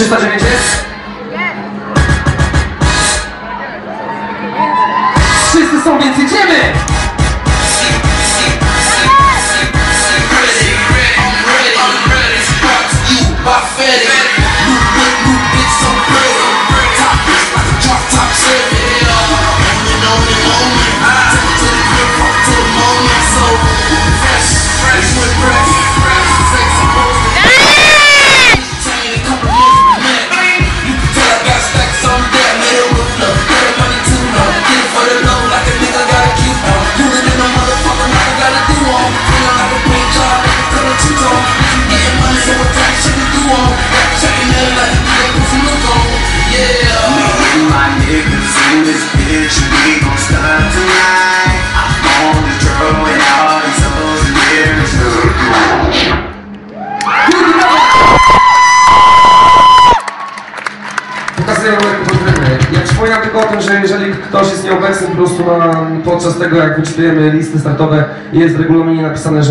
Sister, do you need this? Yes. Sister, so busy, Jimmy. Przypominam tylko o tym, że jeżeli ktoś jest nieobecny po prostu podczas tego, jak wyczytujemy listy startowe, jest w regulaminie napisane, że